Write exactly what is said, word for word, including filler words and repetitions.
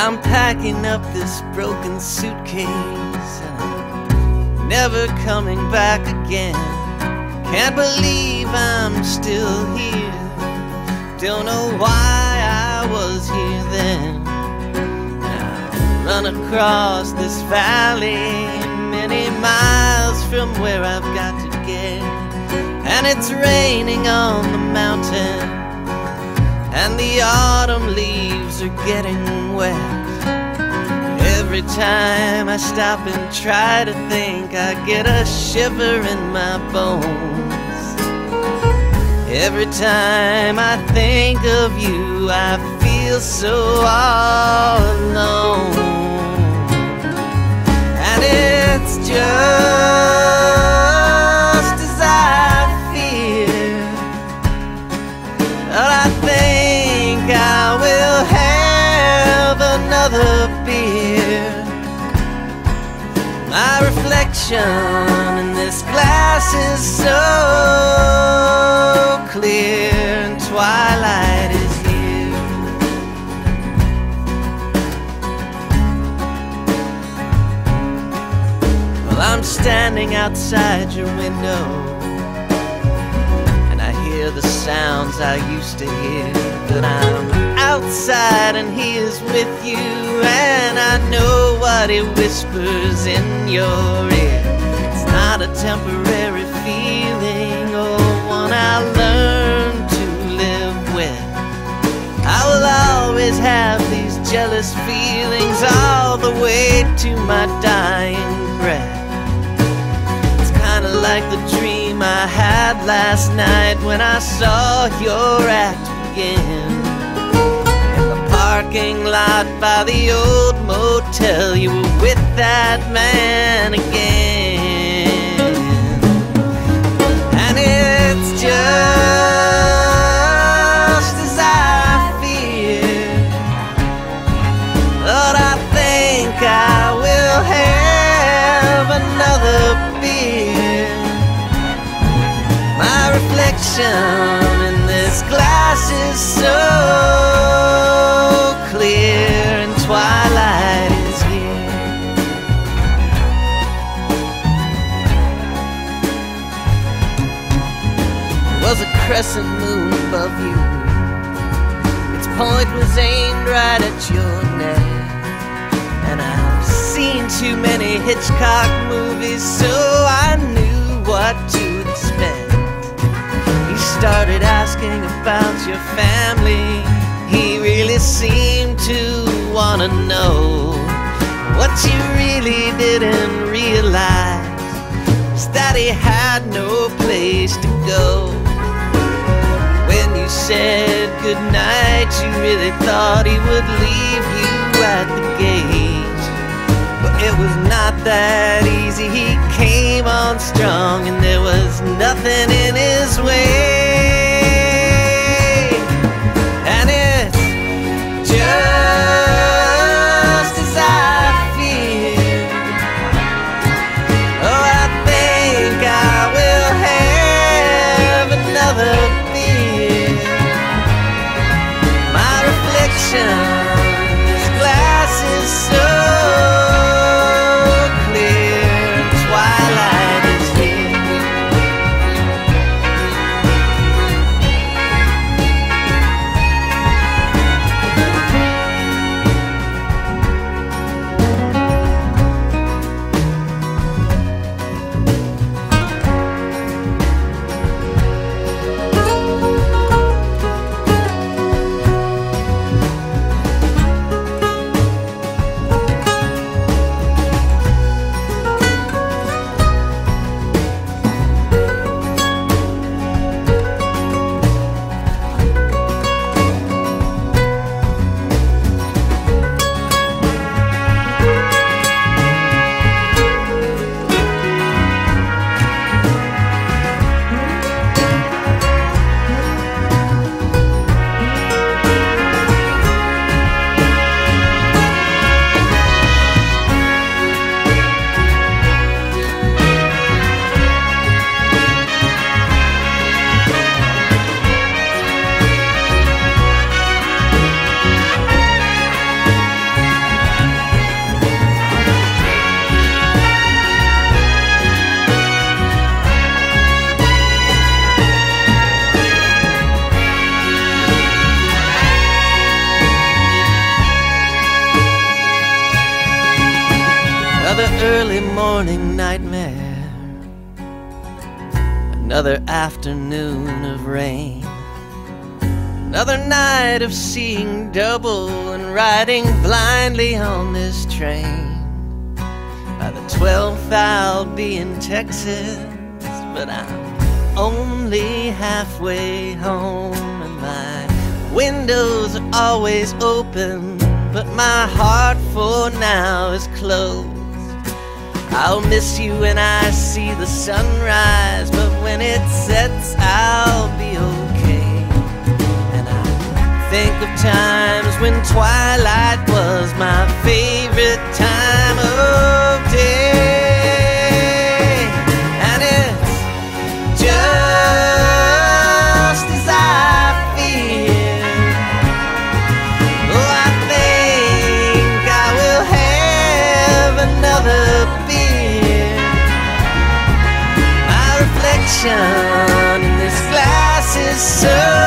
I'm packing up this broken suitcase, and I'm never coming back again. Can't believe I'm still here. Don't know why I was here then. I run across this valley many miles from where I've got to get, and it's raining on the mountain, and the autumn leaves are getting wet. Every time I stop and try to think, I get a shiver in my bones. Every time I think of you, I feel so all alone. And it's just as I fear. Well, I think I will have another beer. My reflection in this glass is so clear, and twilight is here. Well, I'm standing outside your window, and I hear the sounds I used to hear, but I'm outside and he is with you, and I know what he whispers in your ear. It's not a temporary feeling or one I learned to live with. I will always have these jealous feelings all the way to my dying breath. It's kinda like the dream I had last night when I saw your act begin. Parking lot by the old motel, you were with that man again. And it's just as I fear. Lord, I think I will have another beer. My reflection in this glass is so clear, and twilight is here. There was a crescent moon above you. Its point was aimed right at your neck. And I've seen too many Hitchcock movies, so I knew what to expect. He started asking about your family. He really seemed to want to know. What you really didn't realize is that he had no place to go. When you said goodnight, you really thought he would leave you at the gate. But it was not that easy. He came on strong, and there was nothing in his way. Twilight is here. early morning nightmare, another afternoon of rain, another night of seeing double and riding blindly on this train. By the twelfth I'll be in Texas, but I'm only halfway home, and my windows are always open, but my heart for now is closed. I'll miss you when I see the sunrise, but when it sets I'll be okay. And I think of times when twilight was my favorite time of day, and it's just as I feel. Oh, I think I will have another in this glass is so